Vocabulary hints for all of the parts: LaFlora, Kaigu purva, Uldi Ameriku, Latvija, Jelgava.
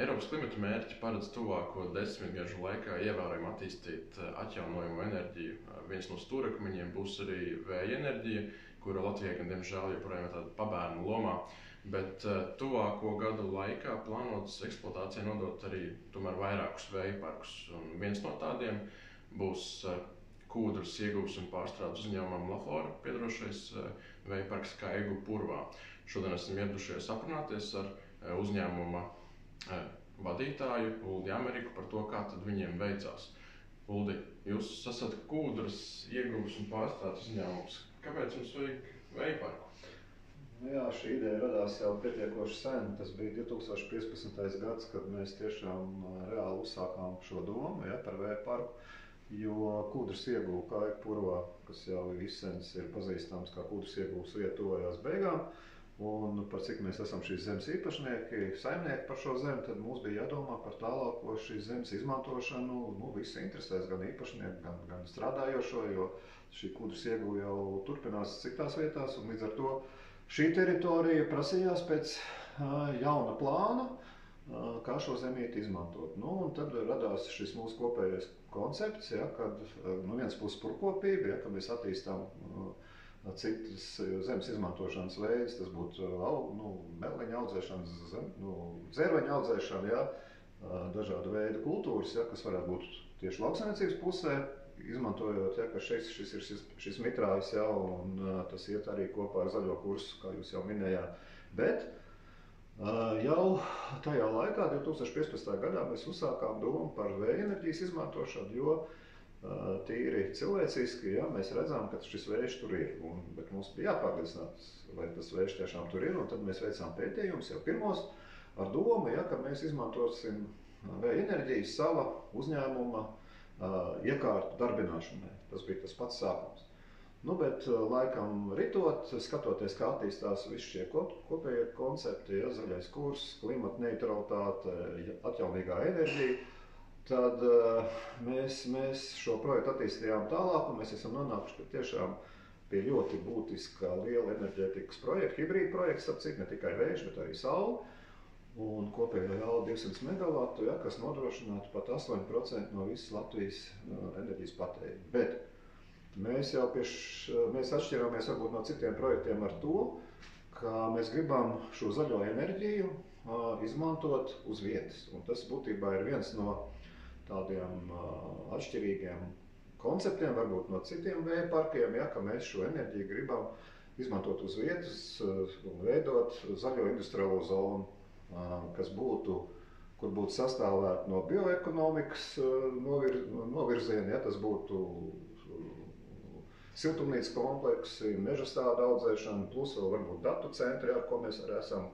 Eiropas klimata mērķi paredz tuvāko 10 gadu laikā ievērojami attīstīt atjaunojumu enerģiju. Viens no stūrakmeņiem būs arī vēja enerģija, kura Latvijai gan diemžēl joprojām ir tāda pabērnu lomā, bet tuvāko gadu laikā plānots eksploatācijai nodot arī tomēr vairākus vēja parkus. Un viens no tādiem būs kūdras ieguves un pārstrādes uzņēmumam LaFlora piedarošais vēja parks Kaigu Purvā. Šodien esam ieradušies aprunāties ar uzņēmuma vadītāju Uldi Ameriku par to, kā tad viņiem veicās. Uldi, jūs esat kūdras ieguves un pārstrādes uzņēmums. Kāpēc jums vajag vēja parku? Jā, šī ideja radās jau pietiekoši sen. Tas bija 2015. gads, kad mēs tiešām reāli uzsākām šo domu par vēja parku. Jo kūdras ieguve Kaigu Purvā, kas jau visens ir pazīstams kā kūdras ieguves vieta, tuvojās beigām. Un par cik mēs esam šīs zemes īpašnieki, saimnieki par šo zemi, tad mums bija jādomā par tālāko šīs zemes izmantošanu. Visi interesēs, gan īpašnieki, gan strādājošo, jo šī kūdras ieguve jau turpinās citās vietās. Un līdz ar to šī teritorija prasījās pēc jauna plāna, kā šo zemīti izmantot. Tad radās šis mūsu kopējais koncepts, kad no vienas puses purkopība, kad mēs attīstām citas zemes izmantošanas veids, tas būtu meliņa audzēšana, dzērveņa audzēšana, dažādu veidu kultūras, kas varētu būt tieši lauksaimniecības pusē, izmantojot, ka šis ir šis mitrājs, un tas iet arī kopā ar zaļo kursu, kā jūs jau minējāt. Bet jau tajā laikā, 2015. gadā, mēs uzsākām domu par vēja enerģijas izmantošanu, jo tīri cilvēciski, mēs redzam, ka šis vējš tur ir, bet mums bija jāpārliecināt, vai tas vējš tiešām tur ir, un tad mēs veicām pētījumus jau pirmos ar domu, ka mēs izmantosim vēja enerģijas sava uzņēmuma iekārtu darbināšanai. Tas bija tas pats sākums. Bet laikam ritot, skatoties, kā attīstās visi šie kopējie koncepti, zaļais kurs, klimata neutralitāte, atjaunīgā enerģija, tad mēs šo projektu attīstījām tālāk, un mēs esam nonākuši tiešām pie ļoti būtiska liela enerģētikas projekta, hibrīda projekta, ne tikai vējš, bet arī saule, un kopējā jau 200 megavatu, kas nodrošinātu pat 8% no visas Latvijas enerģijas patēriņa. Bet mēs atšķirāmies varbūt no citiem projektiem ar to, ka mēs gribam šo zaļo enerģiju izmantot uz vietas, un tas būtībā ir viens no tādiem atšķirīgiem konceptiem, varbūt no citiem vēja parkiem, ka mēs šo enerģiju gribam izmantot uz vietas un veidot zaļo industriālo zonu, kur būtu sastāvēta no bioekonomikas novirziena, tas būtu siltumnīcas kompleksi, meža stāda audzēšana, plus vēl varbūt datu centri, ar ko mēs arī esam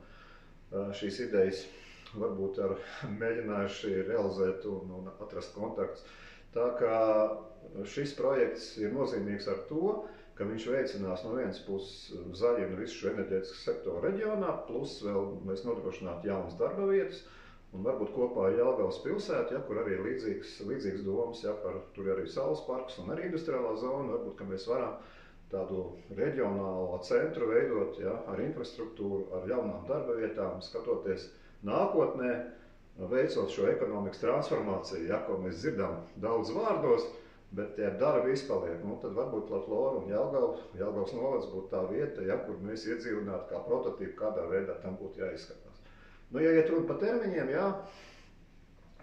šīs idejas varbūt mēģinājuši realizēt un atrast kontaktus. Tā kā šis projekts ir nozīmīgs ar to, ka viņš veicinās no vienas puses zaļinu visu šo enerģētisku sektoru reģionā, plus vēl mēs nodrošinātu jaunas darba vietas, un varbūt kopā ar Jelgavas pilsētu, kur arī ir līdzīgs domas, tur ir arī saules parks un arī industriālā zona, varbūt, ka mēs varam tādu reģionālo centru veidot ar infrastruktūru, ar jaunām darba vietām, skatoties nākotnē, veicot šo ekonomikas transformāciju, ko mēs dzirdam daudz vārdos, bet tie darbi izpaliek. Tad varbūt LaFlora un Jelgavas novads būtu tā vieta, kur mēs iedzīvinātu kā prototipu, kādā veidā tam būtu jāizskatās. Ja iet runa par termiņiem,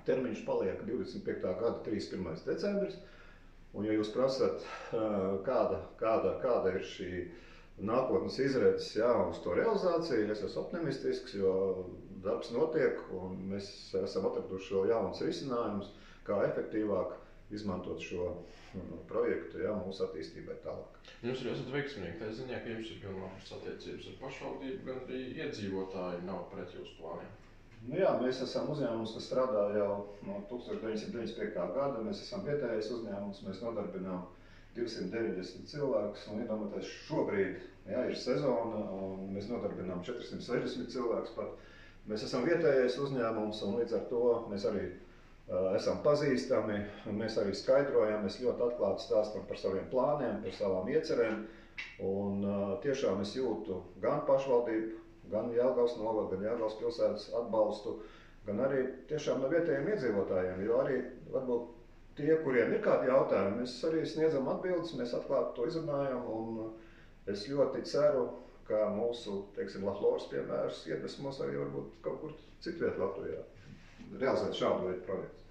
termiņš paliek 25. gada 31. decembris, un ja jūs prasat, kāda ir šī nākotnes izredzes uz to realizāciju, es esmu optimistisks, jo darbs notiek, un mēs esam atraduši vēl jaunas risinājumus, kā efektīvāk izmantot šo projektu mūsu attīstībai tālāk. Jūs arī esat veiksmīgi tajā ziņā, ka jums ir gan labas attiecības ar pašvaldību, gan arī iedzīvotāji nav pret jūsu plāniem. Mēs esam uzņēmums, kas strādā jau no 1995. gada, mēs esam vietējais uzņēmums, mēs nodarbinām 290 cilvēkus, un iedomāties, šobrīd ir sezona, un mēs nodarbinām 460 cilvēkus pat. Mēs esam vietējais uzņēmums, un līdz ar to mēs arī esam pazīstami, mēs arī skaidrojam, mēs ļoti atklāti stāstam par saviem plāniem, par savām iecerēm, un tiešām es jūtu gan pašvaldību, gan Jelgavas novada, gan Jelgavas pilsētas atbalstu, gan arī tiešām no vietējiem iedzīvotājiem, jo arī varbūt tie, kuriem ir kādi jautājumi, mēs arī sniedzam atbildes, mēs atklāti to izrunājam, un es ļoti ceru, ka mūsu, teiksim, LaFloras piemērs iedvesmos arī varbūt kaut kur citviet Latvijā realizēt šādu veidu projektu.